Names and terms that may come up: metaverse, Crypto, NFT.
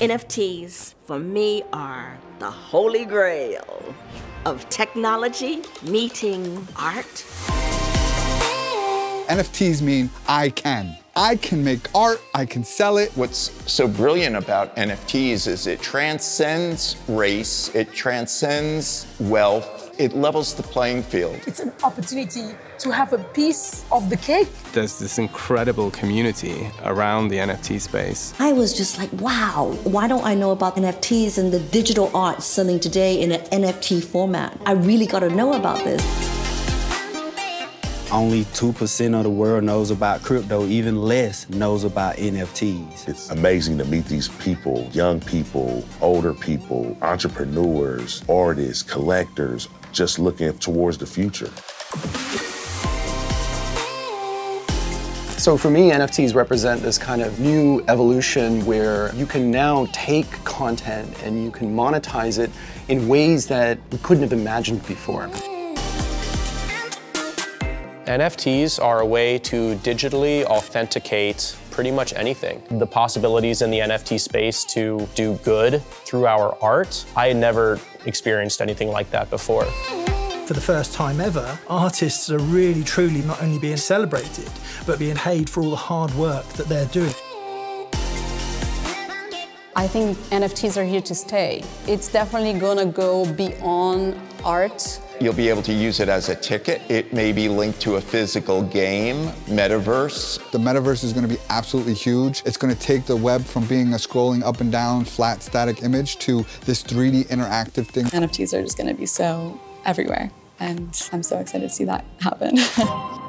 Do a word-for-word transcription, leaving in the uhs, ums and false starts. N F Ts, for me, are the holy grail of technology meeting art. N F Ts mean I can. I can make art, I can sell it. What's so brilliant about N F Ts is it transcends race, it transcends wealth, it levels the playing field. It's an opportunity to have a piece of the cake. There's this incredible community around the N F T space. I was just like, wow, why don't I know about N F Ts and the digital art selling today in an N F T format? I really got to know about this. Only two percent of the world knows about crypto, even less knows about N F Ts. It's amazing to meet these people, young people, older people, entrepreneurs, artists, collectors, just looking towards the future. So for me, N F Ts represent this kind of new evolution where you can now take content and you can monetize it in ways that we couldn't have imagined before. N F Ts are a way to digitally authenticate pretty much anything. The possibilities in the N F T space to do good through our art, I had never experienced anything like that before. For the first time ever, artists are really truly not only being celebrated, but being paid for all the hard work that they're doing. I think N F Ts are here to stay. It's definitely gonna go beyond art. You'll be able to use it as a ticket. It may be linked to a physical game, metaverse. The metaverse is gonna be absolutely huge. It's gonna take the web from being a scrolling up and down, flat, static image to this three D interactive thing. N F Ts are just gonna be so everywhere, and I'm so excited to see that happen.